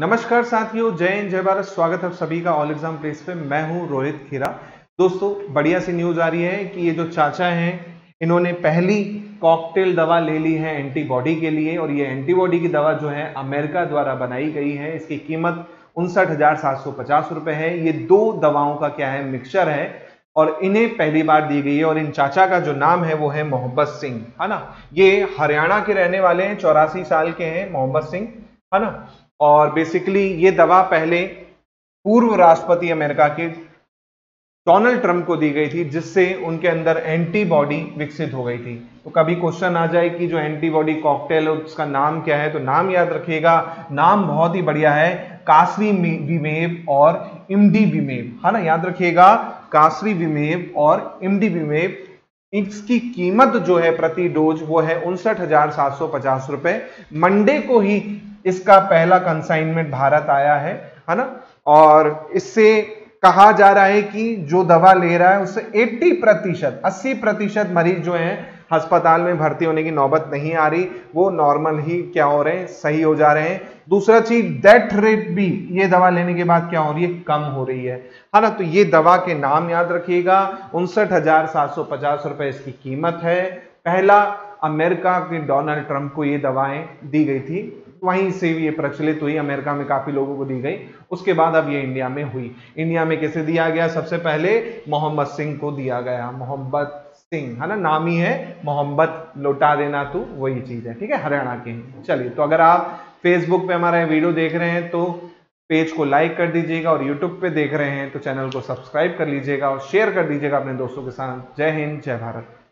नमस्कार साथियों, जय हिंद, जय भारत। स्वागत है आप सभी का ऑल एग्जाम प्लेस पे। मैं हूं रोहित खीरा। दोस्तों, बढ़िया सी न्यूज आ रही है कि ये जो चाचा हैं, इन्होंने पहली कॉकटेल दवा ले ली है एंटीबॉडी के लिए, और ये एंटीबॉडी की दवा जो है अमेरिका द्वारा बनाई गई है। इसकी कीमत 59,750 रुपये है। ये दो दवाओं का क्या है, मिक्सचर है, और इन्हें पहली बार दी गई है। और इन चाचा का जो नाम है वो है मोहम्मद सिंह, है ना। ये हरियाणा के रहने वाले हैं, 84 साल के हैं मोहम्मद सिंह, है ना। और बेसिकली ये दवा पहले पूर्व राष्ट्रपति अमेरिका के डोनाल्ड ट्रंप को दी गई थी, जिससे उनके अंदर एंटीबॉडी विकसित हो गई थी। तो कभी क्वेश्चन आ जाए कि जो एंटीबॉडी कॉकटेल है उसका नाम क्या है, तो नाम याद रखिएगा। नाम बहुत ही बढ़िया है, कासरी विमेव और इमडेविमैब, है ना। याद रखिएगा कासरी विमेव और इमडेविमैब। इसकी कीमत जो है प्रति डोज वो है 59,750 रुपये। मंडे को ही इसका पहला कंसाइनमेंट भारत आया है ना। और इससे कहा जा रहा है कि जो दवा ले रहा है उससे 80% मरीज जो हैं अस्पताल में भर्ती होने की नौबत नहीं आ रही, वो नॉर्मल ही क्या हो रहे हैं, सही हो जा रहे हैं। दूसरा चीज, डेथ रेट भी ये दवा लेने के बाद क्या हो रही है, कम हो रही है ना। तो ये दवा के नाम याद रखिएगा। 59,750 रुपये इसकी कीमत है। पहला अमेरिका के डोनाल्ड ट्रंप को ये दवाएं दी गई थी, वहीं से ये प्रचलित हुई, अमेरिका में काफी लोगों को दी गई। उसके बाद अब ये इंडिया में हुई। इंडिया में कैसे दिया गया, सबसे पहले मोहम्मद सिंह को दिया गया। मोहम्मद सिंह, है ना, नाम ही है मोहम्मद, लौटा देना तू, वही चीज है, ठीक है, हरियाणा के। चलिए, तो अगर आप फेसबुक पे हमारा वीडियो देख रहे हैं तो पेज को लाइक कर दीजिएगा, और यूट्यूब पे देख रहे हैं तो चैनल को सब्सक्राइब कर लीजिएगा और शेयर कर दीजिएगा अपने दोस्तों के साथ। जय हिंद, जय भारत।